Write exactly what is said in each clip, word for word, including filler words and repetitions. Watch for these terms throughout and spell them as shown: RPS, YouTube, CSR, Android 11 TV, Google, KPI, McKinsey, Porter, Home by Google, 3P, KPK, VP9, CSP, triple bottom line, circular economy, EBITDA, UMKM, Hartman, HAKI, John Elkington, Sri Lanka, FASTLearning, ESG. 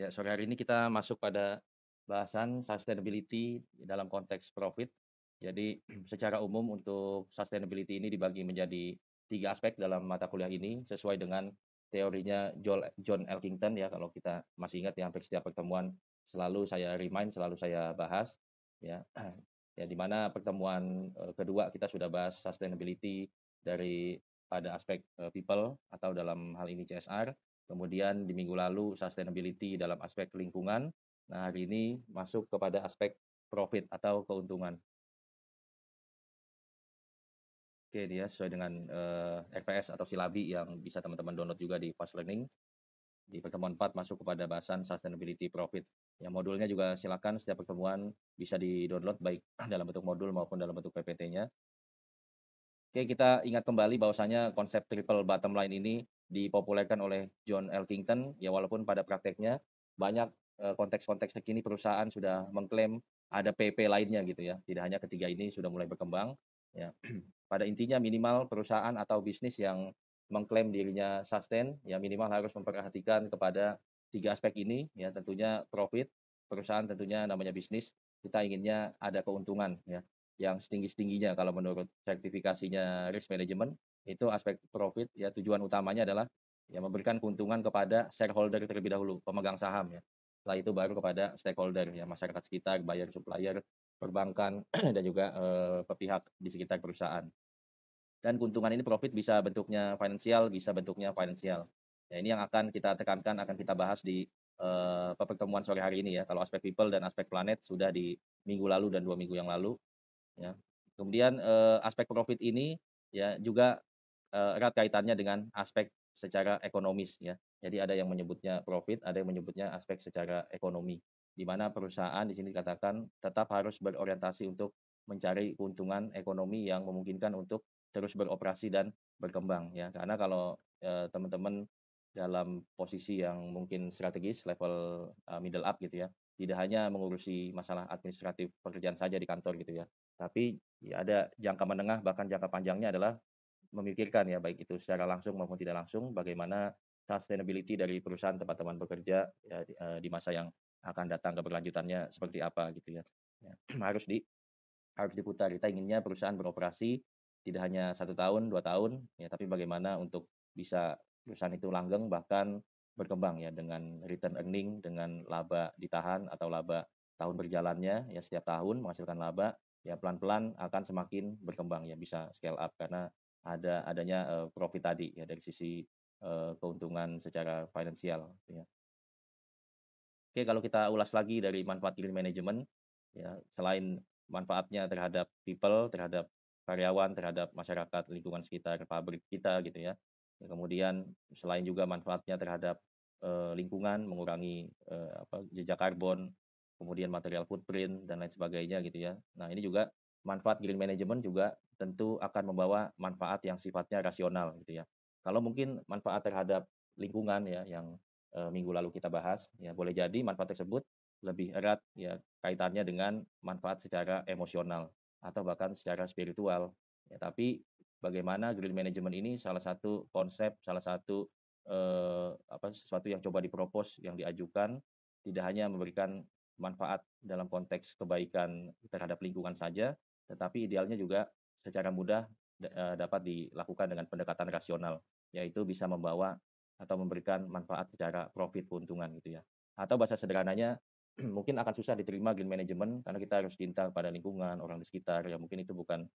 Ya, sore hari ini kita masuk pada bahasan sustainability dalam konteks profit. Jadi secara umum untuk sustainability ini dibagi menjadi tiga aspek dalam mata kuliah ini sesuai dengan teorinya John Elkington ya. Kalau kita masih ingat ya, hampir setiap pertemuan selalu saya remind, selalu saya bahas ya. Ya, di mana pertemuan kedua kita sudah bahas sustainability dari pada aspek people atau dalam hal ini C S R. Kemudian di minggu lalu sustainability dalam aspek lingkungan. Nah, hari ini masuk kepada aspek profit atau keuntungan. Oke, dia sesuai dengan eh, R P S atau silabi yang bisa teman-teman download juga di FASTLearning. Di pertemuan empat masuk kepada bahasan sustainability profit. Ya, modulnya juga silakan setiap pertemuan bisa di-download baik dalam bentuk modul maupun dalam bentuk P P T-nya. Oke, kita ingat kembali bahwasanya konsep triple bottom line ini dipopulerkan oleh John Elkington, ya, walaupun pada prakteknya banyak konteks-konteks terkini perusahaan sudah mengklaim ada P P lainnya gitu ya. Tidak hanya ketiga ini sudah mulai berkembang. Ya. Pada intinya minimal perusahaan atau bisnis yang mengklaim dirinya sustain, ya, minimal harus memperhatikan kepada tiga aspek ini, ya, tentunya profit, perusahaan tentunya namanya bisnis, kita inginnya ada keuntungan, ya, yang setinggi-tingginya kalau menurut sertifikasinya risk management itu aspek profit, ya, tujuan utamanya adalah ya memberikan keuntungan kepada shareholder terlebih dahulu, pemegang saham, ya, setelah itu baru kepada stakeholder, ya, masyarakat sekitar, buyer, supplier, perbankan dan juga eh, pihak di sekitar perusahaan. Dan keuntungan ini profit bisa bentuknya finansial, bisa bentuknya finansial, ya, ini yang akan kita tekankan, akan kita bahas di eh, pertemuan sore hari ini ya. Kalau aspek people dan aspek planet sudah di minggu lalu dan dua minggu yang lalu. Ya. Kemudian eh, aspek profit ini ya juga eh, erat kaitannya dengan aspek secara ekonomis ya. Jadi ada yang menyebutnya profit, ada yang menyebutnya aspek secara ekonomi. Di mana perusahaan di sini dikatakan tetap harus berorientasi untuk mencari keuntungan ekonomi yang memungkinkan untuk terus beroperasi dan berkembang ya. Karena kalau teman-teman eh, dalam posisi yang mungkin strategis level eh, middle up gitu ya, tidak hanya mengurusi masalah administratif pekerjaan saja di kantor gitu ya, tapi ya ada jangka menengah bahkan jangka panjangnya adalah memikirkan ya baik itu secara langsung maupun tidak langsung bagaimana sustainability dari perusahaan tempat teman bekerja ya, di, uh, di masa yang akan datang keberlanjutannya seperti apa gitu ya, ya. harus di harus diputar, kita inginnya perusahaan beroperasi tidak hanya satu tahun dua tahun ya, tapi bagaimana untuk bisa perusahaan itu langgeng bahkan berkembang ya dengan return earning, dengan laba ditahan atau laba tahun berjalannya ya, setiap tahun menghasilkan laba ya, pelan-pelan akan semakin berkembang ya, bisa scale up karena ada adanya uh, profit tadi ya dari sisi uh, keuntungan secara finansial ya. Oke, kalau kita ulas lagi dari manfaat yield management ya, selain manfaatnya terhadap people, terhadap karyawan, terhadap masyarakat lingkungan sekitar pabrik kita gitu ya. Ya, kemudian selain juga manfaatnya terhadap eh, lingkungan, mengurangi eh, apa, jejak karbon, kemudian material footprint dan lain sebagainya gitu ya. Nah, ini juga manfaat green management juga tentu akan membawa manfaat yang sifatnya rasional gitu ya. Kalau mungkin manfaat terhadap lingkungan ya yang eh, minggu lalu kita bahas ya, boleh jadi manfaat tersebut lebih erat ya kaitannya dengan manfaat secara emosional atau bahkan secara spiritual ya, tapi bagaimana green management ini salah satu konsep, salah satu eh, apa sesuatu yang coba dipropos, yang diajukan tidak hanya memberikan manfaat dalam konteks kebaikan terhadap lingkungan saja, tetapi idealnya juga secara mudah eh, dapat dilakukan dengan pendekatan rasional, yaitu bisa membawa atau memberikan manfaat secara profit, keuntungan gitu ya. Atau bahasa sederhananya mungkin akan susah diterima green management karena kita harus cinta pada lingkungan, orang di sekitar ya, mungkin itu bukan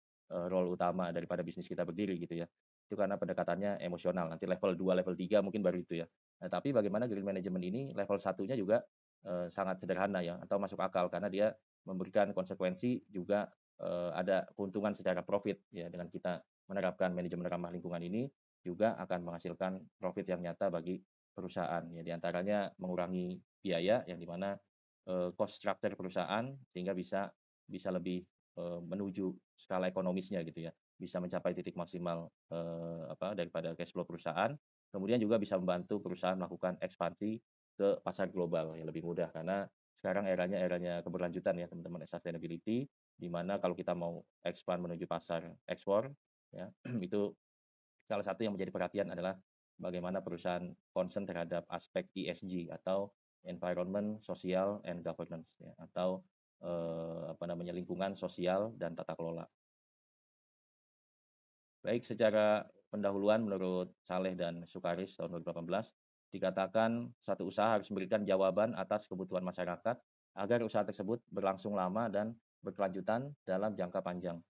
role utama daripada bisnis kita berdiri gitu ya. Itu karena pendekatannya emosional. Nanti level dua, level tiga mungkin baru itu ya. Nah, tapi bagaimana green management ini level satunya juga eh, sangat sederhana ya, atau masuk akal karena dia memberikan konsekuensi juga eh, ada keuntungan secara profit ya. Dengan kita menerapkan manajemen ramah lingkungan ini juga akan menghasilkan profit yang nyata bagi perusahaan ya, diantaranya mengurangi biaya yang dimana eh, cost structure perusahaan sehingga bisa bisa lebih menuju skala ekonomisnya gitu ya, bisa mencapai titik maksimal eh, apa daripada cash flow perusahaan, kemudian juga bisa membantu perusahaan melakukan ekspansi ke pasar global yang lebih mudah karena sekarang eranya eranya keberlanjutan ya teman-teman, sustainability, di mana kalau kita mau expand menuju pasar ekspor ya, itu salah satu yang menjadi perhatian adalah bagaimana perusahaan concern terhadap aspek E S G atau environment, social, and governance, ya, atau eh, apa namanya lingkungan, sosial, dan tata kelola. Baik, secara pendahuluan menurut Saleh dan Sukaris tahun dua ribu delapan belas, dikatakan satu usaha harus memberikan jawaban atas kebutuhan masyarakat agar usaha tersebut berlangsung lama dan berkelanjutan dalam jangka panjang.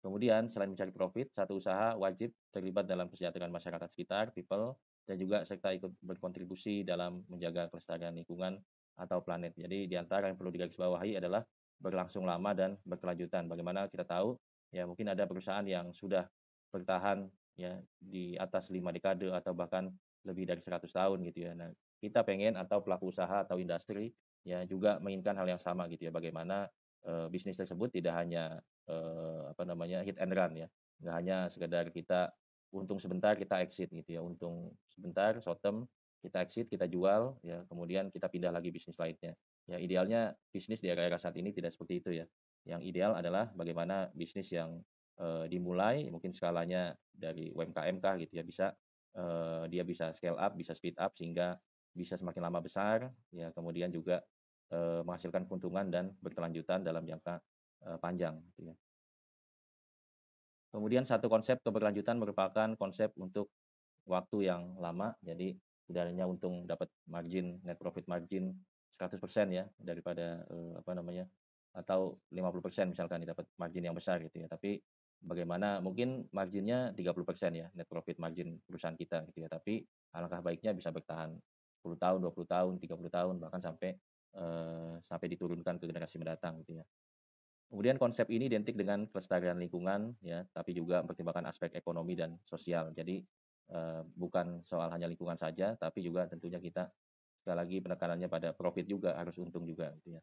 Kemudian, selain mencari profit, satu usaha wajib terlibat dalam kesejahteraan masyarakat sekitar, people, dan juga serta ikut berkontribusi dalam menjaga kelestarian lingkungan atau planet. Jadi, di antara yang perlu digarisbawahi adalah berlangsung lama dan berkelanjutan. Bagaimana kita tahu, ya mungkin ada perusahaan yang sudah bertahan ya di atas lima dekade atau bahkan lebih dari seratus tahun gitu ya. Nah, kita pengen atau pelaku usaha atau industri ya juga menginginkan hal yang sama gitu ya. Bagaimana eh, bisnis tersebut tidak hanya eh, apa namanya hit and run ya. Nggak hanya sekedar kita untung sebentar kita exit gitu ya. Untung sebentar short term kita exit, kita jual ya, kemudian kita pindah lagi bisnis lainnya. Ya idealnya bisnis di era-era saat ini tidak seperti itu ya. Yang ideal adalah bagaimana bisnis yang dimulai mungkin skalanya dari U M K M kah gitu ya, bisa eh, dia bisa scale up, bisa speed up sehingga bisa semakin lama besar ya, kemudian juga eh, menghasilkan keuntungan dan berkelanjutan dalam jangka eh, panjang gitu ya. Kemudian satu konsep keberlanjutan merupakan konsep untuk waktu yang lama, jadi tidak hanya untung dapat margin net profit margin seratus persen ya daripada eh, apa namanya atau lima puluh persen misalkan dapat margin yang besar gitu ya, tapi bagaimana mungkin marginnya tiga puluh persen ya net profit margin perusahaan kita gitu ya, tapi alangkah baiknya bisa bertahan sepuluh tahun, dua puluh tahun, tiga puluh tahun, bahkan sampai eh, sampai diturunkan ke generasi mendatang gitu ya. Kemudian konsep ini identik dengan kelestarian lingkungan ya, tapi juga mempertimbangkan aspek ekonomi dan sosial. Jadi eh, bukan soal hanya lingkungan saja, tapi juga tentunya kita sekali lagi penekanannya pada profit juga, harus untung juga gitu ya.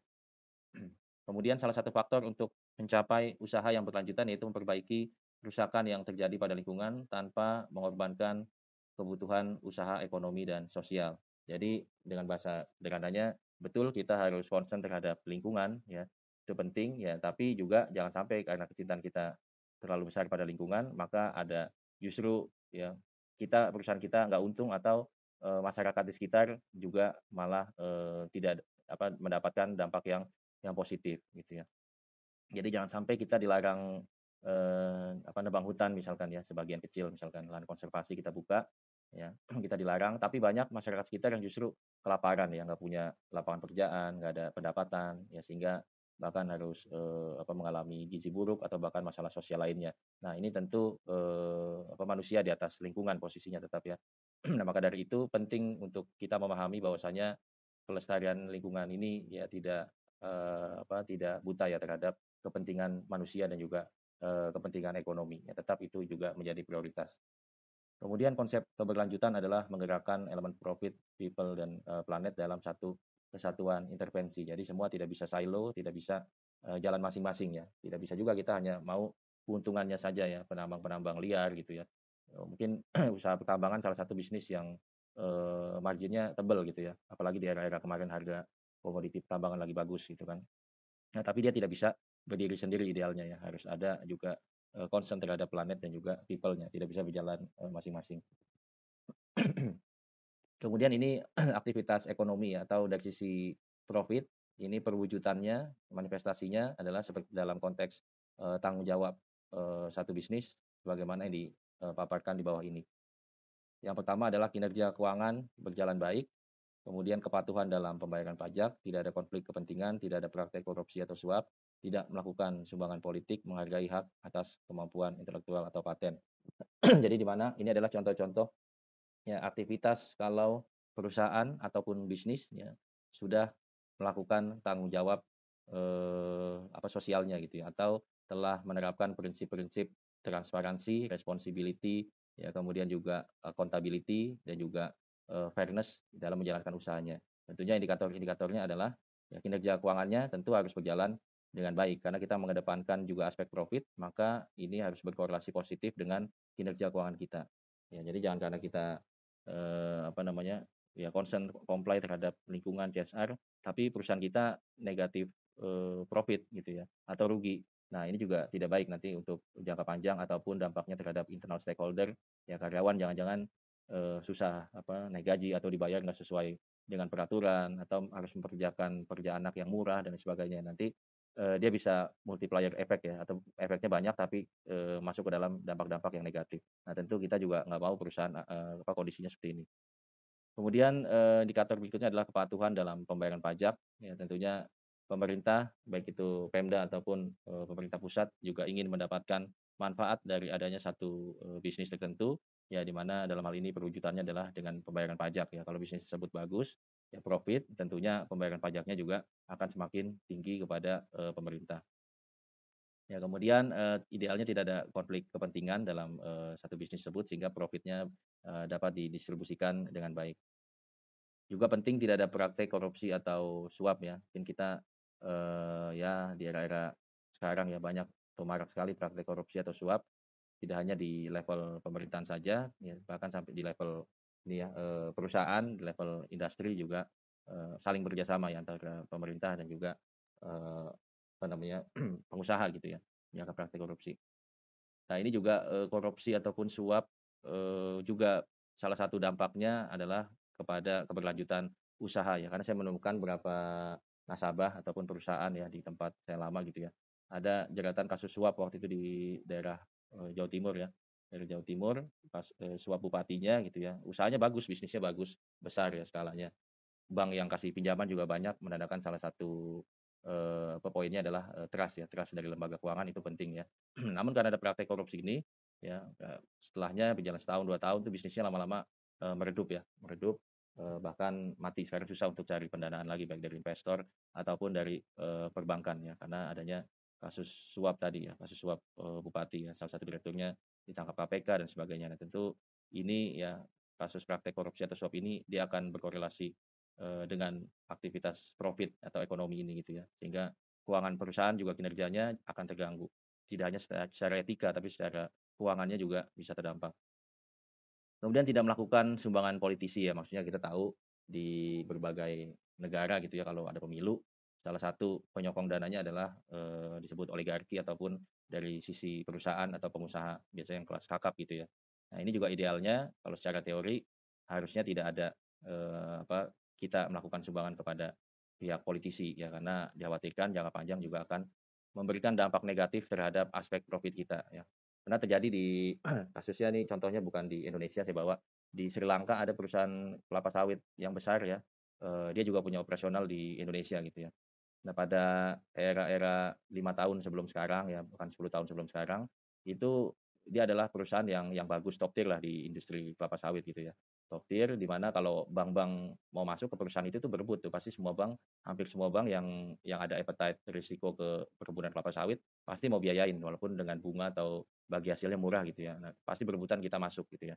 Kemudian salah satu faktor untuk mencapai usaha yang berkelanjutan yaitu memperbaiki kerusakan yang terjadi pada lingkungan tanpa mengorbankan kebutuhan usaha ekonomi dan sosial. Jadi dengan bahasa sederhananya, betul kita harus concern terhadap lingkungan ya, itu penting ya, tapi juga jangan sampai karena kecintaan kita terlalu besar pada lingkungan maka ada justru ya kita perusahaan kita nggak untung atau e, masyarakat di sekitar juga malah e, tidak apa mendapatkan dampak yang yang positif gitu ya. Jadi jangan sampai kita dilarang eh, apa nebang hutan misalkan ya, sebagian kecil misalkan lahan konservasi kita buka ya, kita dilarang, tapi banyak masyarakat sekitar yang justru kelaparan ya, nggak punya lapangan pekerjaan, nggak ada pendapatan ya, sehingga bahkan harus eh, apa mengalami gizi buruk atau bahkan masalah sosial lainnya. Nah ini tentu eh, apa manusia di atas lingkungan posisinya tetap ya. Nah maka dari itu penting untuk kita memahami bahwasanya pelestarian lingkungan ini ya tidak Eh, apa tidak buta ya terhadap kepentingan manusia dan juga eh, kepentingan ekonomi ya, tetap itu juga menjadi prioritas. Kemudian konsep keberlanjutan adalah menggerakkan elemen profit, people, dan eh, planet dalam satu kesatuan intervensi. Jadi semua tidak bisa silo, tidak bisa eh, jalan masing-masing ya, tidak bisa juga kita hanya mau keuntungannya saja ya, penambang-penambang liar gitu ya. Mungkin usaha pertambangan salah satu bisnis yang eh, marginnya tebal gitu ya, apalagi di era-era kemarin harga komoditi pertambangan lagi bagus gitu kan. Nah, tapi dia tidak bisa berdiri sendiri idealnya ya, harus ada juga concern terhadap planet dan juga people-nya, tidak bisa berjalan masing-masing. Kemudian ini aktivitas ekonomi ya, atau dari sisi profit, ini perwujudannya, manifestasinya adalah seperti dalam konteks eh, tanggung jawab eh, satu bisnis bagaimana yang dipaparkan di bawah ini. Yang pertama adalah kinerja keuangan berjalan baik. Kemudian kepatuhan dalam pembayaran pajak, tidak ada konflik kepentingan, tidak ada praktek korupsi atau suap, tidak melakukan sumbangan politik, menghargai hak atas kemampuan intelektual atau paten. Jadi di mana ini adalah contoh-contoh ya, aktivitas kalau perusahaan ataupun bisnis ya, sudah melakukan tanggung jawab eh, apa sosialnya gitu ya, atau telah menerapkan prinsip-prinsip transparansi, responsibility, ya kemudian juga accountability dan juga fairness dalam menjalankan usahanya. Tentunya indikator-indikatornya adalah ya, kinerja keuangannya tentu harus berjalan dengan baik karena kita mengedepankan juga aspek profit, maka ini harus berkorelasi positif dengan kinerja keuangan kita. Ya, jadi jangan karena kita eh, apa namanya ya concern comply terhadap lingkungan C S R, tapi perusahaan kita negatif eh, profit gitu ya atau rugi. Nah ini juga tidak baik nanti untuk jangka panjang ataupun dampaknya terhadap internal stakeholder ya, karyawan jangan-jangan susah apa naik gaji atau dibayar nggak sesuai dengan peraturan atau harus memperkerjakan pekerjaan anak yang murah dan sebagainya. Nanti eh, dia bisa multiplier efek ya, atau efeknya banyak tapi eh, masuk ke dalam dampak-dampak yang negatif. Nah tentu kita juga nggak mau perusahaan eh, apa kondisinya seperti ini. Kemudian eh, indikator berikutnya adalah kepatuhan dalam pembayaran pajak. Ya, tentunya pemerintah, baik itu Pemda ataupun eh, pemerintah pusat juga ingin mendapatkan manfaat dari adanya satu eh, bisnis tertentu, ya, di mana dalam hal ini perwujudannya adalah dengan pembayaran pajak. Ya, kalau bisnis tersebut bagus, ya profit, tentunya pembayaran pajaknya juga akan semakin tinggi kepada eh, pemerintah. Ya, kemudian eh, idealnya tidak ada konflik kepentingan dalam eh, satu bisnis tersebut sehingga profitnya eh, dapat didistribusikan dengan baik. Juga penting tidak ada praktek korupsi atau suap ya. Mungkin kita eh, ya di era-era sekarang ya banyak atau marak sekali praktek korupsi atau suap. Tidak hanya di level pemerintahan saja, ya, bahkan sampai di level ini ya eh, perusahaan, di level industri juga eh, saling berjasama ya antara pemerintah dan juga eh, apa namanya pengusaha gitu ya yang praktik korupsi. Nah ini juga eh, korupsi ataupun suap eh, juga salah satu dampaknya adalah kepada keberlanjutan usaha ya, karena saya menemukan beberapa nasabah ataupun perusahaan ya di tempat saya lama gitu ya, ada jeratan kasus suap waktu itu di daerah eh, Jawa Timur ya, daerah Jawa Timur pas eh, suap bupatinya gitu ya, usahanya bagus, bisnisnya bagus, besar ya skalanya, bank yang kasih pinjaman juga banyak, menandakan salah satu Eh, poinnya adalah eh, trust ya, trust dari lembaga keuangan itu penting ya. Namun karena ada praktek korupsi ini, ya setelahnya berjalan setahun dua tahun itu bisnisnya lama-lama eh, meredup ya, meredup eh, bahkan mati. Sekarang susah untuk cari pendanaan lagi baik dari investor ataupun dari eh, perbankan ya, karena adanya kasus suap tadi ya, kasus suap eh, bupati ya, salah satu direkturnya ditangkap K P K dan sebagainya. Nah, tentu ini ya kasus praktek korupsi atau suap ini dia akan berkorelasi dengan aktivitas profit atau ekonomi ini gitu ya, sehingga keuangan perusahaan juga kinerjanya akan terganggu, tidak hanya secara etika tapi secara keuangannya juga bisa terdampak. Kemudian tidak melakukan sumbangan politisi ya, maksudnya kita tahu di berbagai negara gitu ya kalau ada pemilu salah satu penyokong dananya adalah eh, disebut oligarki ataupun dari sisi perusahaan atau pengusaha biasanya yang kelas kakap gitu ya. Nah ini juga idealnya kalau secara teori harusnya tidak ada eh, apa kita melakukan sumbangan kepada pihak politisi ya, karena dikhawatirkan jangka panjang juga akan memberikan dampak negatif terhadap aspek profit kita ya. Karena terjadi di kasusnya nih, contohnya bukan di Indonesia saya bawa, di Sri Lanka ada perusahaan kelapa sawit yang besar ya, eh, dia juga punya operasional di Indonesia gitu ya. Nah pada era-era lima tahun sebelum sekarang ya, bukan sepuluh tahun sebelum sekarang, itu dia adalah perusahaan yang yang bagus, top tier lah di industri kelapa sawit gitu ya. Top tier, di mana kalau bank-bank mau masuk ke perusahaan itu tuh berebut tuh, pasti semua bank, hampir semua bank yang yang ada appetite risiko ke perkebunan kelapa sawit pasti mau biayain walaupun dengan bunga atau bagi hasilnya murah gitu ya. Nah, pasti berebutan kita masuk gitu ya.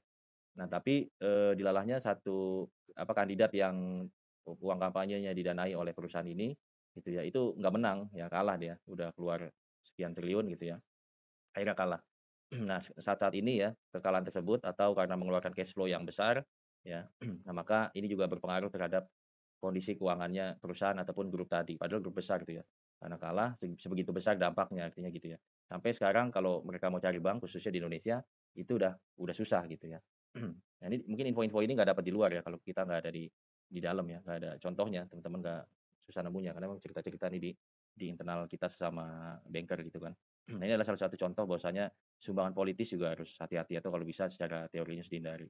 Nah, tapi eh, dilalahnya satu apa kandidat yang uang kampanyenya didanai oleh perusahaan ini gitu ya, itu nggak menang ya, kalah dia, udah keluar sekian triliun gitu ya. Akhirnya kalah. Nah, saat-saat ini ya, kekalahan tersebut atau karena mengeluarkan cash flow yang besar ya, nah maka ini juga berpengaruh terhadap kondisi keuangannya perusahaan ataupun grup tadi, padahal grup besar gitu ya, karena kalah sebegitu besar dampaknya artinya gitu ya. Sampai sekarang kalau mereka mau cari bank khususnya di Indonesia itu udah udah susah gitu ya. Nah, ini mungkin info-info ini nggak dapat di luar ya, kalau kita nggak ada di di dalam ya, nggak ada contohnya, teman-teman nggak susah nemunya karena memang cerita-cerita ini di di internal kita sesama banker gitu kan. Nah, ini adalah salah satu contoh bahwasanya sumbangan politis juga harus hati-hati atau kalau bisa secara teorinya dihindari.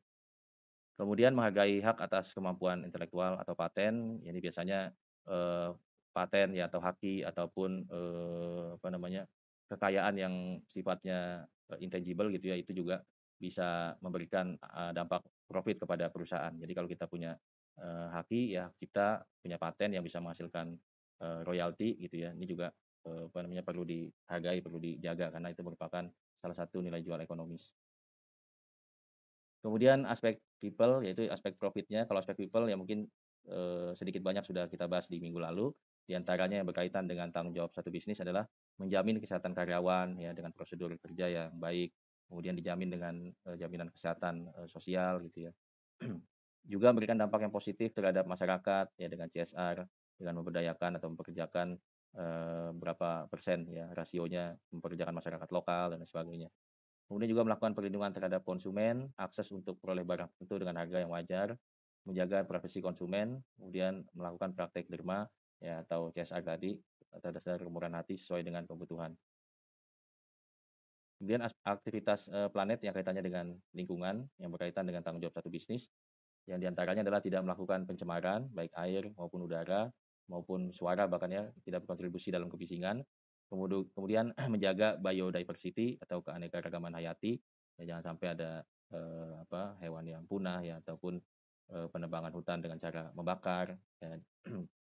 Kemudian menghargai hak atas kemampuan intelektual atau paten, ini biasanya eh, paten ya atau haki ataupun eh, apa namanya kekayaan yang sifatnya eh, intangible gitu ya, itu juga bisa memberikan eh, dampak profit kepada perusahaan. Jadi kalau kita punya eh, haki ya hak cipta, punya paten yang bisa menghasilkan eh, royalti gitu ya, ini juga apa namanya perlu dihargai, perlu dijaga karena itu merupakan salah satu nilai jual ekonomis. Kemudian aspek people, yaitu aspek profitnya. Kalau aspek people yang mungkin eh, sedikit banyak sudah kita bahas di minggu lalu, diantaranya yang berkaitan dengan tanggung jawab satu bisnis adalah menjamin kesehatan karyawan ya dengan prosedur kerja yang baik, kemudian dijamin dengan eh, jaminan kesehatan eh, sosial gitu ya. Juga memberikan dampak yang positif terhadap masyarakat ya dengan C S R, dengan memberdayakan atau mempekerjakan Eh, berapa persen ya rasionya memperkerjakan masyarakat lokal dan sebagainya. Kemudian juga melakukan perlindungan terhadap konsumen, akses untuk peroleh barang tertentu dengan harga yang wajar, menjaga profesi konsumen, kemudian melakukan praktek derma ya, atau C S R tadi, atas dasar kemurahan hati sesuai dengan kebutuhan. Kemudian aktivitas planet yang kaitannya dengan lingkungan, yang berkaitan dengan tanggung jawab satu bisnis, yang diantaranya adalah tidak melakukan pencemaran, baik air maupun udara, maupun suara, bahkan ya, tidak berkontribusi dalam kebisingan. Kemudian menjaga biodiversity atau keanekaragaman hayati, ya, jangan sampai ada eh, apa, hewan yang punah ya, ataupun eh, penebangan hutan dengan cara membakar ya,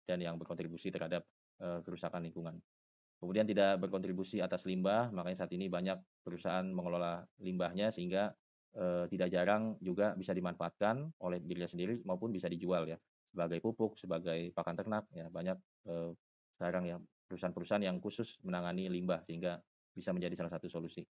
dan yang berkontribusi terhadap eh, kerusakan lingkungan. Kemudian tidak berkontribusi atas limbah, makanya saat ini banyak perusahaan mengelola limbahnya sehingga eh, tidak jarang juga bisa dimanfaatkan oleh dirinya sendiri maupun bisa dijual ya, sebagai pupuk, sebagai pakan ternak ya, banyak eh, sekarang ya perusahaan-perusahaan yang khusus menangani limbah sehingga bisa menjadi salah satu solusi.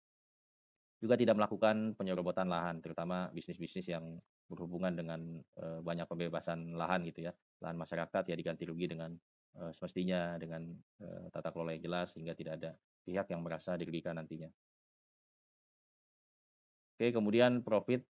Juga tidak melakukan penyerobotan lahan, terutama bisnis-bisnis yang berhubungan dengan e, banyak pembebasan lahan gitu ya. Lahan masyarakat ya diganti rugi dengan e, semestinya, dengan e, tata kelola yang jelas sehingga tidak ada pihak yang merasa dirugikan nantinya. Oke, kemudian profit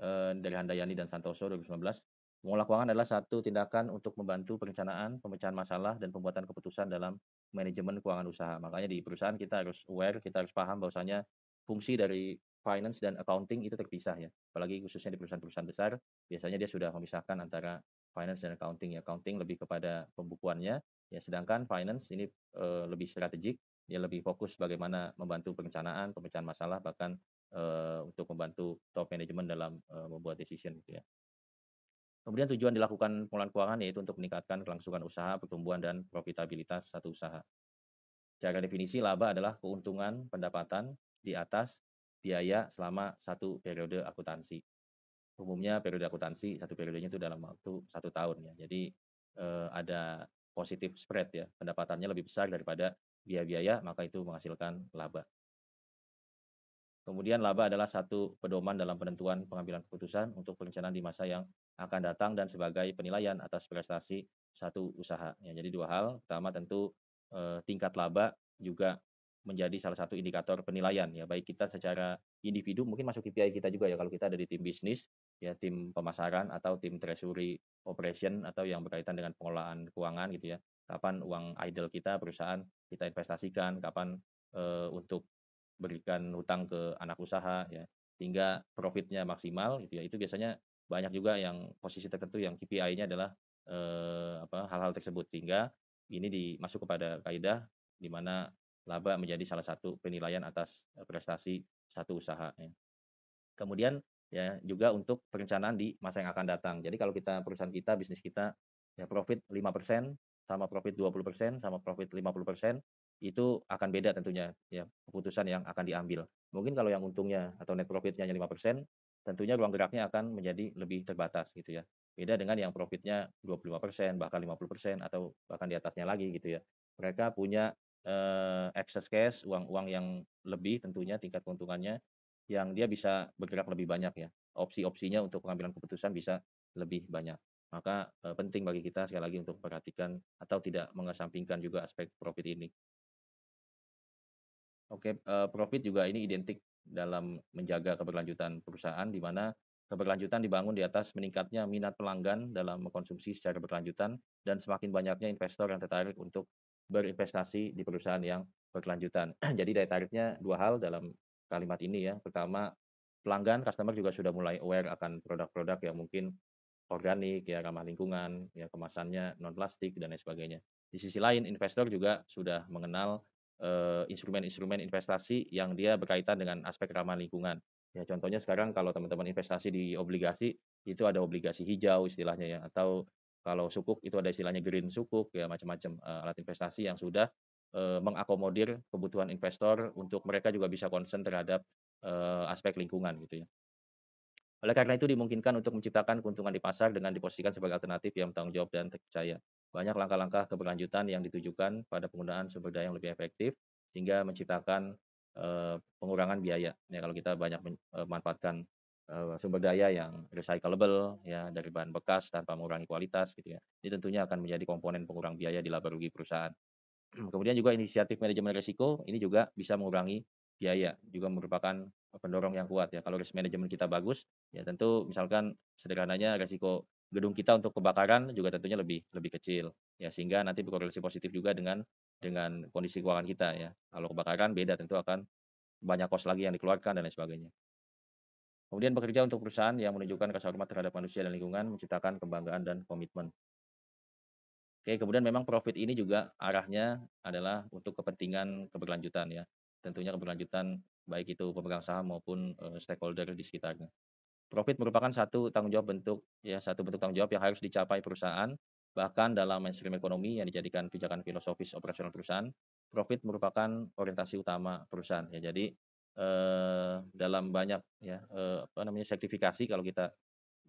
e, dari Handayani dan Santoso dua ribu sembilan belas. Mengelola keuangan adalah satu tindakan untuk membantu perencanaan, pemecahan masalah, dan pembuatan keputusan dalam manajemen keuangan usaha. Makanya di perusahaan kita harus aware, kita harus paham bahwasanya fungsi dari finance dan accounting itu terpisah ya. Apalagi khususnya di perusahaan-perusahaan besar, biasanya dia sudah memisahkan antara finance dan accounting ya. Accounting lebih kepada pembukuannya, ya, sedangkan finance ini e, lebih strategik, dia lebih fokus bagaimana membantu perencanaan, pemecahan masalah, bahkan e, untuk membantu top management dalam e, membuat decision gitu ya. Kemudian tujuan dilakukan pengelolaan keuangan yaitu untuk meningkatkan kelangsungan usaha, pertumbuhan, dan profitabilitas satu usaha. Secara definisi, laba adalah keuntungan pendapatan di atas biaya selama satu periode akuntansi. Umumnya periode akuntansi, satu periodenya itu dalam waktu satu tahun. Ya. Jadi eh, ada positive spread, ya, pendapatannya lebih besar daripada biaya-biaya, maka itu menghasilkan laba. Kemudian laba adalah satu pedoman dalam penentuan pengambilan keputusan untuk perencanaan di masa yang akan datang dan sebagai penilaian atas prestasi satu usaha. Ya, jadi dua hal, pertama tentu eh, tingkat laba juga menjadi salah satu indikator penilaian ya, baik kita secara individu mungkin masuk K P I kita juga ya, kalau kita ada di tim bisnis ya, tim pemasaran atau tim treasury operation atau yang berkaitan dengan pengelolaan keuangan gitu ya, kapan uang idle kita perusahaan kita investasikan, kapan eh, untuk berikan hutang ke anak usaha ya, sehingga profitnya maksimal gitu ya. Itu biasanya banyak juga yang posisi tertentu yang K P I-nya adalah eh, apa, hal-hal tersebut, sehingga ini dimasuk kepada kaidah di mana laba menjadi salah satu penilaian atas prestasi satu usaha ya. Kemudian ya juga untuk perencanaan di masa yang akan datang. Jadi kalau kita perusahaan kita, bisnis kita ya, profit lima persen sama profit dua puluh persen sama profit lima puluh persen itu akan beda tentunya ya, keputusan yang akan diambil. Mungkin kalau yang untungnya atau net profitnya hanya lima persen, tentunya ruang geraknya akan menjadi lebih terbatas gitu ya. Beda dengan yang profitnya dua puluh lima persen, bahkan lima puluh persen atau bahkan di atasnya lagi gitu ya. Mereka punya eh, excess cash, uang-uang yang lebih tentunya tingkat keuntungannya yang dia bisa bergerak lebih banyak ya. Opsi-opsinya untuk pengambilan keputusan bisa lebih banyak. Maka eh, penting bagi kita sekali lagi untuk perhatikan atau tidak mengesampingkan juga aspek profit ini. Oke, eh, profit juga ini identik dalam menjaga keberlanjutan perusahaan, di mana keberlanjutan dibangun di atas meningkatnya minat pelanggan dalam mengkonsumsi secara berkelanjutan dan semakin banyaknya investor yang tertarik untuk berinvestasi di perusahaan yang berkelanjutan. Jadi daya tariknya dua hal dalam kalimat ini ya. Pertama, pelanggan, customer juga sudah mulai aware akan produk-produk yang mungkin organik, ya, ramah lingkungan, ya, kemasannya non plastik dan lain sebagainya. Di sisi lain, investor juga sudah mengenal instrumen-instrumen investasi yang dia berkaitan dengan aspek ramah lingkungan. Ya, contohnya sekarang kalau teman-teman investasi di obligasi, itu ada obligasi hijau istilahnya ya, atau kalau sukuk itu ada istilahnya green sukuk ya, macam-macam uh, alat investasi yang sudah uh, mengakomodir kebutuhan investor untuk mereka juga bisa concern terhadap uh, aspek lingkungan gitu ya. Oleh karena itu dimungkinkan untuk menciptakan keuntungan di pasar dengan diposisikan sebagai alternatif yang bertanggung jawab dan terpercaya. Banyak langkah-langkah keberlanjutan yang ditujukan pada penggunaan sumber daya yang lebih efektif sehingga menciptakan eh, pengurangan biaya. Ya, kalau kita banyak memanfaatkan eh, sumber daya yang recyclable ya, dari bahan bekas tanpa mengurangi kualitas gitu ya. Ini tentunya akan menjadi komponen pengurang biaya di laba rugi perusahaan. Kemudian juga inisiatif manajemen risiko ini juga bisa mengurangi biaya, juga merupakan pendorong yang kuat ya. Kalau risk management kita bagus ya, tentu misalkan sederhananya risiko gedung kita untuk kebakaran juga tentunya lebih lebih kecil ya, sehingga nanti berkorelasi positif juga dengan dengan kondisi keuangan kita ya. Kalau kebakaran beda, tentu akan banyak kos lagi yang dikeluarkan dan lain sebagainya. Kemudian bekerja untuk perusahaan yang menunjukkan rasa hormat terhadap manusia dan lingkungan, menciptakan kebanggaan dan komitmen. Oke, kemudian memang profit ini juga arahnya adalah untuk kepentingan keberlanjutan ya. Tentunya keberlanjutan baik itu pemegang saham maupun uh, stakeholder di sekitarnya. Profit merupakan satu tanggung jawab bentuk ya, satu bentuk tanggung jawab yang harus dicapai perusahaan. Bahkan dalam mainstream ekonomi yang dijadikan pijakan filosofis operasional perusahaan, profit merupakan orientasi utama perusahaan ya. Jadi eh, dalam banyak ya eh, apa namanya sertifikasi, kalau kita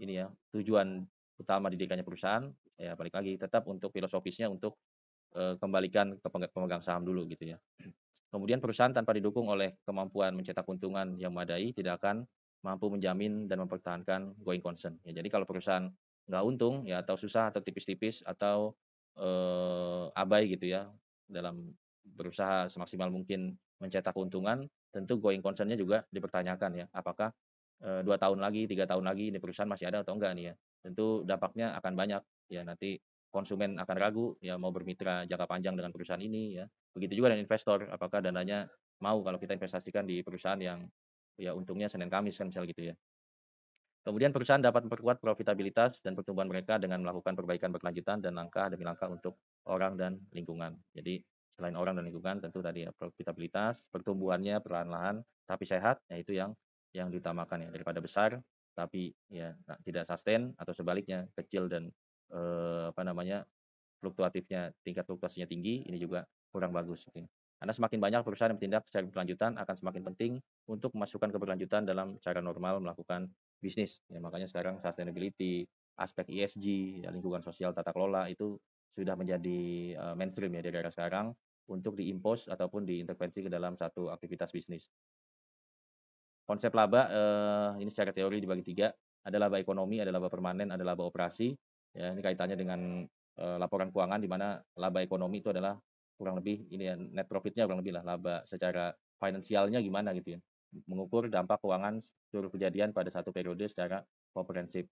ini ya, tujuan utama didikannya perusahaan ya balik lagi tetap untuk filosofisnya untuk e, kembalikan ke pemegang saham dulu gitu ya. Kemudian perusahaan tanpa didukung oleh kemampuan mencetak keuntungan yang memadai tidak akan mampu menjamin dan mempertahankan going concern ya. Jadi kalau perusahaan nggak untung ya, atau susah atau tipis-tipis atau e, abai gitu ya dalam berusaha semaksimal mungkin mencetak keuntungan, tentu going concernnya juga dipertanyakan ya, apakah e, dua tahun lagi tiga tahun lagi ini perusahaan masih ada atau enggak nih ya. Tentu dampaknya akan banyak ya, nanti konsumen akan ragu ya mau bermitra jangka panjang dengan perusahaan ini ya. Begitu juga dengan investor, apakah dananya mau kalau kita investasikan di perusahaan yang ya untungnya Senin Kamis kan misal gitu ya. Kemudian perusahaan dapat memperkuat profitabilitas dan pertumbuhan mereka dengan melakukan perbaikan berkelanjutan dan langkah demi langkah untuk orang dan lingkungan. Jadi selain orang dan lingkungan tentu tadi ya, profitabilitas, pertumbuhannya perlahan-lahan tapi sehat, yaitu yang yang diutamakan ya, daripada besar tapi ya nah, tidak sustain, atau sebaliknya kecil dan eh, apa namanya fluktuatifnya, tingkat fluktuasinya tinggi, ini juga kurang bagus. Oke. Karena semakin banyak perusahaan yang bertindak secara berkelanjutan akan semakin penting untuk memasukkan keberlanjutan dalam cara normal melakukan bisnis. Ya, makanya sekarang sustainability, aspek E S G, ya, lingkungan sosial tata kelola itu sudah menjadi uh, mainstream ya di daerah sekarang untuk diimpos ataupun diintervensi ke dalam satu aktivitas bisnis. Konsep laba eh, ini secara teori dibagi tiga, ada laba ekonomi, ada laba permanen, ada laba operasi. Ya, ini kaitannya dengan eh, laporan keuangan, di mana laba ekonomi itu adalah kurang lebih ini ya, net profitnya kurang lebih lah laba secara finansialnya gimana gitu ya. Mengukur dampak keuangan seluruh kejadian pada satu periode secara komprehensif.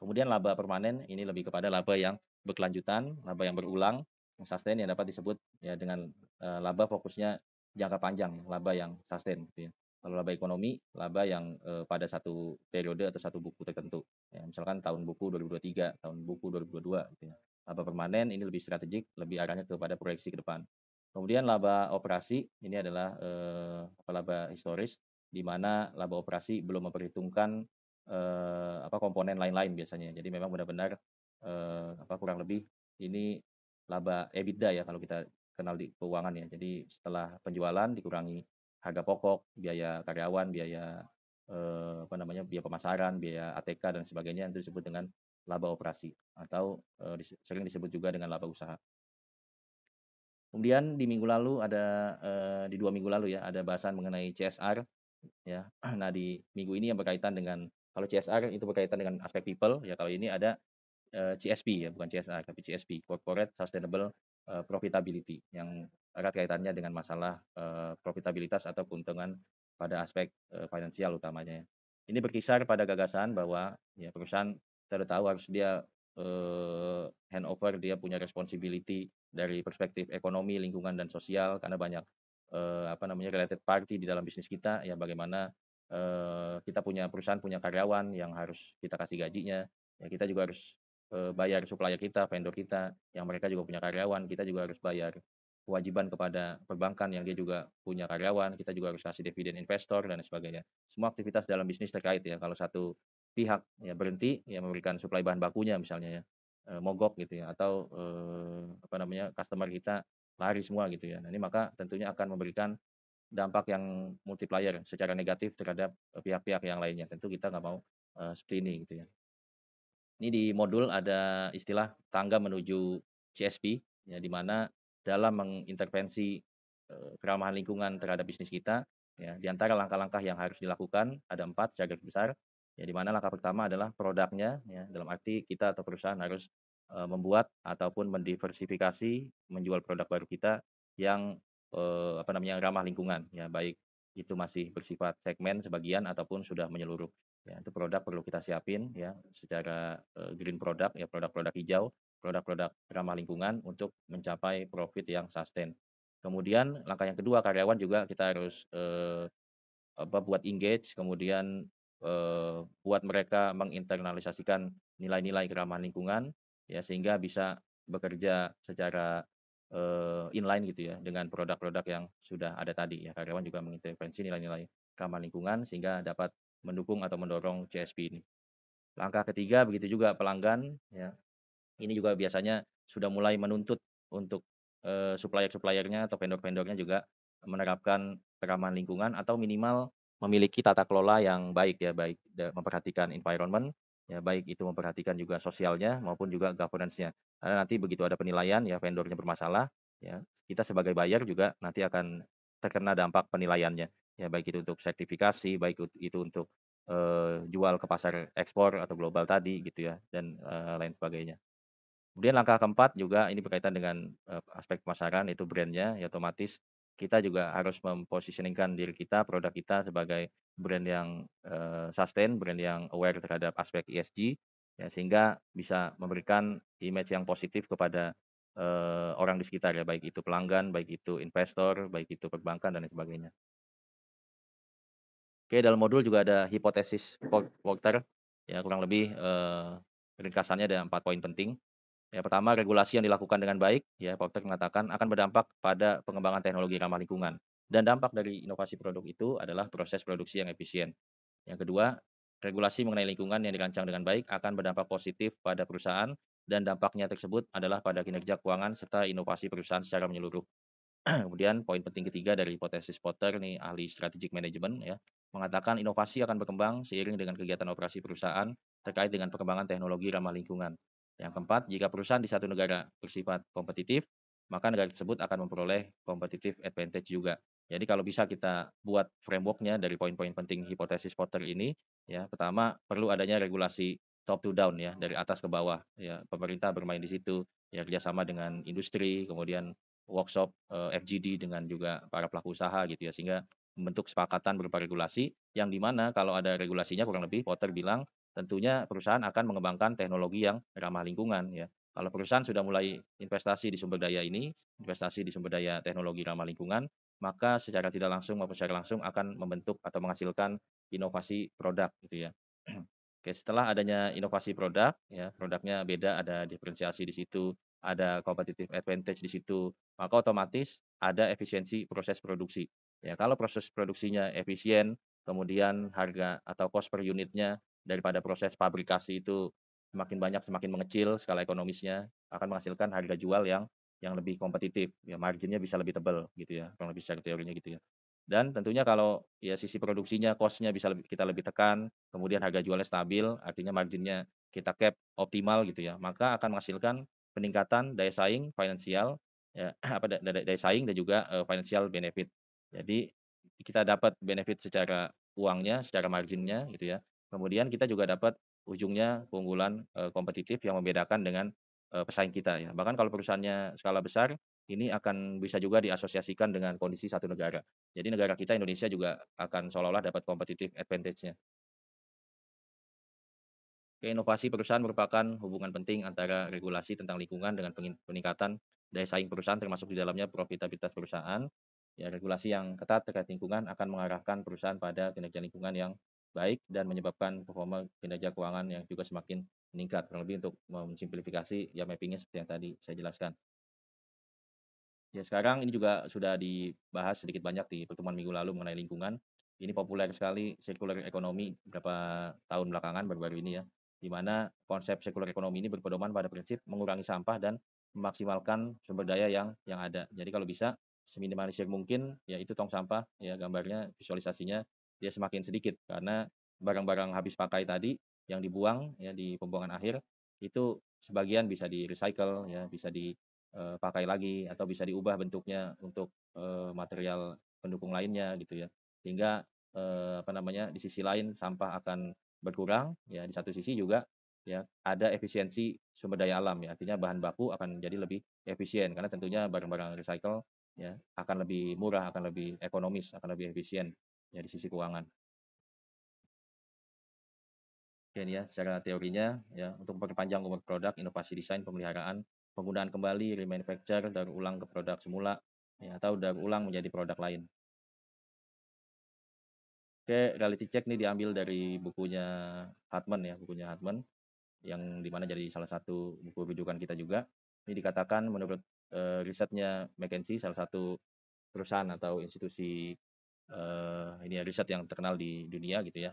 Kemudian laba permanen ini lebih kepada laba yang berkelanjutan, laba yang berulang, yang sustain, yang dapat disebut ya dengan eh, laba fokusnya jangka panjang, laba yang sustain gitu ya. Kalau laba ekonomi, laba yang eh, pada satu periode atau satu buku tertentu. Ya, misalkan tahun buku dua ribu dua puluh tiga, tahun buku dua ribu dua puluh dua. Gitu ya. Laba permanen ini lebih strategik, lebih arahnya kepada proyeksi ke depan. Kemudian laba operasi, ini adalah eh, apa, laba historis, di mana laba operasi belum memperhitungkan eh, apa, komponen lain-lain biasanya. Jadi memang benar-benar eh, apa, kurang lebih ini laba EBITDA ya, kalau kita kenal di keuangan ya. Jadi setelah penjualan dikurangi harga pokok, biaya karyawan, biaya eh, apa namanya, biaya pemasaran, biaya A T K dan sebagainya, itu disebut dengan laba operasi atau eh, sering disebut juga dengan laba usaha. Kemudian di minggu lalu ada eh, di dua minggu lalu ya ada bahasan mengenai C S R ya. Nah di minggu ini yang berkaitan dengan, kalau C S R itu berkaitan dengan aspek people ya, kalau ini ada eh, C S P ya, bukan C S R tapi C S P, Corporate Sustainable eh, Profitability, yang erat kaitannya dengan masalah eh, profitabilitas atau keuntungan pada aspek eh, finansial utamanya. Ini berkisar pada gagasan bahwa ya perusahaan sudah tahu harus dia eh, handover, dia punya responsibility dari perspektif ekonomi, lingkungan dan sosial, karena banyak eh, apa namanya related party di dalam bisnis kita ya. Bagaimana eh, kita punya perusahaan, punya karyawan yang harus kita kasih gajinya ya, kita juga harus eh, bayar supplier kita, vendor kita, yang mereka juga punya karyawan, kita juga harus bayar kewajiban kepada perbankan yang dia juga punya karyawan, kita juga harus kasih dividen investor dan sebagainya. Semua aktivitas dalam bisnis terkait ya. Kalau satu pihak ya berhenti ya, memberikan suplai bahan bakunya misalnya ya, e, mogok gitu ya, atau e, apa namanya customer kita lari semua gitu ya. Nah, ini maka tentunya akan memberikan dampak yang multiplier secara negatif terhadap pihak-pihak yang lainnya. Tentu kita nggak mau e, seperti ini gitu ya. Ini di modul ada istilah tangga menuju C S P ya, di mana dalam mengintervensi eh, keramahan lingkungan terhadap bisnis kita, ya, di antara langkah-langkah yang harus dilakukan ada empat secara besar, ya, di mana langkah pertama adalah produknya, ya, dalam arti kita atau perusahaan harus eh, membuat ataupun mendiversifikasi, menjual produk baru kita yang eh, apa namanya yang ramah lingkungan, ya, baik itu masih bersifat segmen sebagian ataupun sudah menyeluruh. Ya, itu produk perlu kita siapin ya secara uh, green product ya, produk-produk hijau, produk-produk ramah lingkungan untuk mencapai profit yang sustain. Kemudian langkah yang kedua, karyawan juga kita harus uh, apa, buat engage, kemudian uh, buat mereka menginternalisasikan nilai-nilai keramahan lingkungan ya, sehingga bisa bekerja secara uh, inline gitu ya dengan produk-produk yang sudah ada tadi ya. Karyawan juga mengintervensi nilai-nilai ramah lingkungan sehingga dapat mendukung atau mendorong C S P ini. Langkah ketiga, begitu juga pelanggan ya. Ini juga biasanya sudah mulai menuntut untuk uh, supplier-suppliernya atau vendor-vendornya juga menerapkan keramahan lingkungan atau minimal memiliki tata kelola yang baik ya, baik memperhatikan environment ya, baik itu memperhatikan juga sosialnya maupun juga governance-nya. Karena nanti begitu ada penilaian ya, vendornya bermasalah ya, kita sebagai buyer juga nanti akan terkena dampak penilaiannya ya, baik itu untuk sertifikasi, baik itu untuk uh, jual ke pasar ekspor atau global tadi gitu ya, dan uh, lain sebagainya. Kemudian langkah keempat juga ini berkaitan dengan uh, aspek pemasaran, itu brandnya ya. Otomatis kita juga harus mempositioningkan diri kita, produk kita sebagai brand yang uh, sustain, brand yang aware terhadap aspek E S G, ya, sehingga bisa memberikan image yang positif kepada uh, orang di sekitar ya, baik itu pelanggan, baik itu investor, baik itu perbankan dan lain sebagainya. Oke, dalam modul juga ada hipotesis Porter, ya kurang lebih uh, ringkasannya ada empat poin penting. Ya, pertama, regulasi yang dilakukan dengan baik, ya Porter mengatakan akan berdampak pada pengembangan teknologi ramah lingkungan. Dan dampak dari inovasi produk itu adalah proses produksi yang efisien. Yang kedua, regulasi mengenai lingkungan yang dirancang dengan baik akan berdampak positif pada perusahaan, dan dampaknya tersebut adalah pada kinerja keuangan serta inovasi perusahaan secara menyeluruh. Kemudian poin penting ketiga dari hipotesis Porter, nih ahli strategic management, ya, mengatakan inovasi akan berkembang seiring dengan kegiatan operasi perusahaan terkait dengan perkembangan teknologi ramah lingkungan. Yang keempat, jika perusahaan di satu negara bersifat kompetitif, maka negara tersebut akan memperoleh competitive advantage juga. Jadi kalau bisa kita buat frameworknya dari poin-poin penting hipotesis Porter ini, ya pertama perlu adanya regulasi top to down ya, dari atas ke bawah. Ya, pemerintah bermain di situ, ya kerjasama dengan industri, kemudian workshop eh, F G D dengan juga para pelaku usaha gitu ya, sehingga membentuk kesepakatan berupa regulasi yang dimana kalau ada regulasinya kurang lebih Porter bilang tentunya perusahaan akan mengembangkan teknologi yang ramah lingkungan ya. Kalau perusahaan sudah mulai investasi di sumber daya ini, investasi di sumber daya teknologi ramah lingkungan, maka secara tidak langsung maupun secara langsung akan membentuk atau menghasilkan inovasi produk gitu ya. Oke, setelah adanya inovasi produk ya, produknya beda, ada diferensiasi di situ, ada competitive advantage di situ, maka otomatis ada efisiensi proses produksi. Ya, kalau proses produksinya efisien, kemudian harga atau cost per unitnya daripada proses fabrikasi itu semakin banyak, semakin mengecil skala ekonomisnya, akan menghasilkan harga jual yang yang lebih kompetitif ya, marginnya bisa lebih tebal gitu ya, kurang lebih secara teorinya gitu ya. Dan tentunya kalau ya sisi produksinya, cost-nya bisa lebih, kita lebih tekan, kemudian harga jualnya stabil, artinya marginnya kita cap optimal gitu ya, maka akan menghasilkan peningkatan daya saing finansial ya, apa daya saing dan juga uh, financial benefit. Jadi kita dapat benefit secara uangnya, secara marginnya gitu ya. Kemudian kita juga dapat ujungnya keunggulan e, kompetitif yang membedakan dengan e, pesaing kita ya. Bahkan kalau perusahaannya skala besar, ini akan bisa juga diasosiasikan dengan kondisi satu negara. Jadi negara kita Indonesia juga akan seolah-olah dapat competitive advantage-nya. Oke, inovasi perusahaan merupakan hubungan penting antara regulasi tentang lingkungan dengan peningkatan daya saing perusahaan, termasuk di dalamnya profitabilitas perusahaan. Ya, regulasi yang ketat terkait lingkungan akan mengarahkan perusahaan pada kinerja lingkungan yang baik dan menyebabkan performa kinerja keuangan yang juga semakin meningkat. Kurang lebih untuk mensimplifikasi ya, mappingnya seperti yang tadi saya jelaskan. Ya, sekarang ini juga sudah dibahas sedikit banyak di pertemuan minggu lalu mengenai lingkungan. Ini populer sekali circular economy beberapa tahun belakangan baru-baru ini ya, di mana konsep circular economy ini berpedoman pada prinsip mengurangi sampah dan memaksimalkan sumber daya yang yang ada. Jadi kalau bisa seminimalisir mungkin ya, itu tong sampah ya, gambarnya visualisasinya dia semakin sedikit, karena barang-barang habis pakai tadi yang dibuang ya di pembuangan akhir itu sebagian bisa di recycle ya, bisa dipakai lagi atau bisa diubah bentuknya untuk uh, material pendukung lainnya gitu ya, sehingga uh, apa namanya di sisi lain sampah akan berkurang ya, di satu sisi juga ya ada efisiensi sumber daya alam ya, artinya bahan baku akan jadi lebih efisien karena tentunya barang-barang recycle ya akan lebih murah, akan lebih ekonomis, akan lebih efisien ya di sisi keuangan. Oke, ya, secara teorinya ya untuk memperpanjang umur produk, inovasi desain, pemeliharaan, penggunaan kembali, remanufacture, daur ulang ke produk semula, ya, atau daur ulang menjadi produk lain. Oke, reality check ini diambil dari bukunya Hartman ya, bukunya Hartman yang dimana jadi salah satu buku rujukan kita juga. Ini dikatakan menurut e, risetnya McKinsey, salah satu perusahaan atau institusi e, ini ya, riset yang terkenal di dunia gitu ya.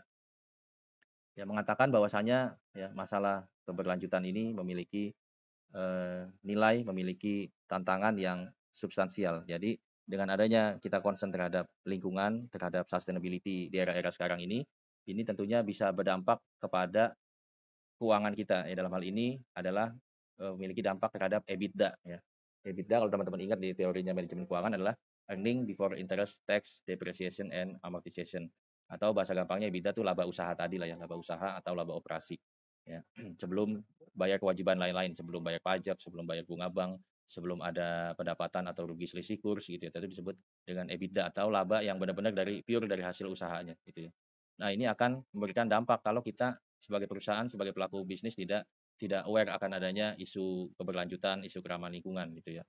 Ya mengatakan bahwasanya ya masalah keberlanjutan ini memiliki e, nilai, memiliki tantangan yang substansial. Jadi dengan adanya kita concern terhadap lingkungan, terhadap sustainability di era-era sekarang ini, ini tentunya bisa berdampak kepada keuangan kita. Ya, dalam hal ini adalah e, memiliki dampak terhadap EBITDA. Ya. EBITDA kalau teman-teman ingat di teorinya manajemen keuangan adalah earning before interest, tax, depreciation, and amortization. Atau bahasa gampangnya EBITDA itu laba usaha tadi lah ya, laba usaha atau laba operasi. Ya. Sebelum bayar kewajiban lain-lain, sebelum bayar pajak, sebelum bayar bunga bank, sebelum ada pendapatan atau rugi selisih kurs gitu ya, itu disebut dengan EBITDA atau laba yang benar-benar dari pure dari hasil usahanya gitu ya. Nah, ini akan memberikan dampak kalau kita sebagai perusahaan, sebagai pelaku bisnis tidak tidak aware akan adanya isu keberlanjutan, isu keramahan lingkungan gitu ya.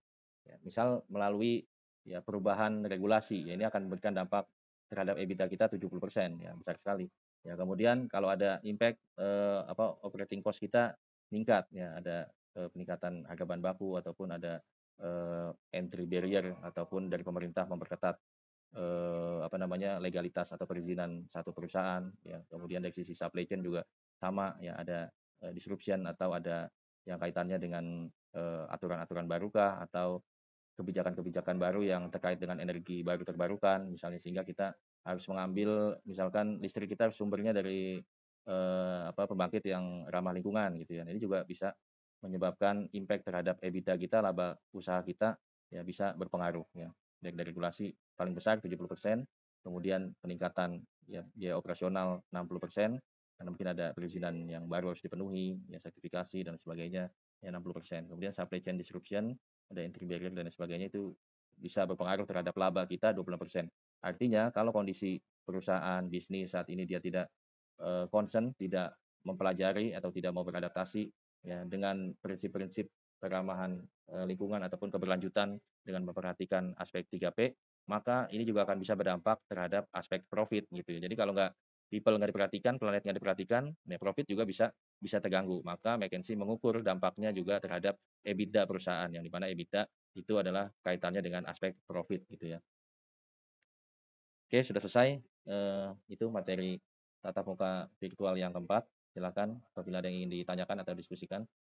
Ya misal melalui ya perubahan regulasi, ya ini akan memberikan dampak terhadap EBITDA kita tujuh puluh persen ya, besar sekali. Ya, kemudian kalau ada impact eh, apa operating cost kita meningkat ya, ada peningkatan harga bahan baku ataupun ada uh, entry barrier ataupun dari pemerintah memperketat uh, apa namanya legalitas atau perizinan satu perusahaan ya, kemudian dari sisi supply chain juga sama ya, ada uh, disruption atau ada yang kaitannya dengan aturan-aturan uh, barukah atau kebijakan-kebijakan baru yang terkait dengan energi baru terbarukan misalnya, sehingga kita harus mengambil misalkan listrik kita sumbernya dari uh, apa pembangkit yang ramah lingkungan gitu ya. Ini juga bisa menyebabkan impact terhadap EBITDA kita, laba usaha kita ya bisa berpengaruh ya. Dari regulasi paling besar tujuh puluh persen, kemudian peningkatan ya biaya operasional enam puluh persen, karena mungkin ada perizinan yang baru harus dipenuhi, ya sertifikasi dan sebagainya ya enam puluh persen. Kemudian supply chain disruption, ada entry barrier dan sebagainya itu bisa berpengaruh terhadap laba kita dua puluh persen. Artinya kalau kondisi perusahaan bisnis saat ini dia tidak uh, concern, tidak mempelajari atau tidak mau beradaptasi ya dengan prinsip-prinsip keramahan eh, lingkungan ataupun keberlanjutan dengan memperhatikan aspek tiga P, maka ini juga akan bisa berdampak terhadap aspek profit gitu ya. Jadi kalau nggak people nggak diperhatikan, planet nggak diperhatikan, ya profit juga bisa bisa terganggu. Maka McKinsey mengukur dampaknya juga terhadap EBITDA perusahaan, yang dimana EBITDA itu adalah kaitannya dengan aspek profit gitu ya. Oke, sudah selesai eh, itu materi tatap muka virtual yang keempat. Silakan apabila ada yang ingin ditanyakan atau diskusikan.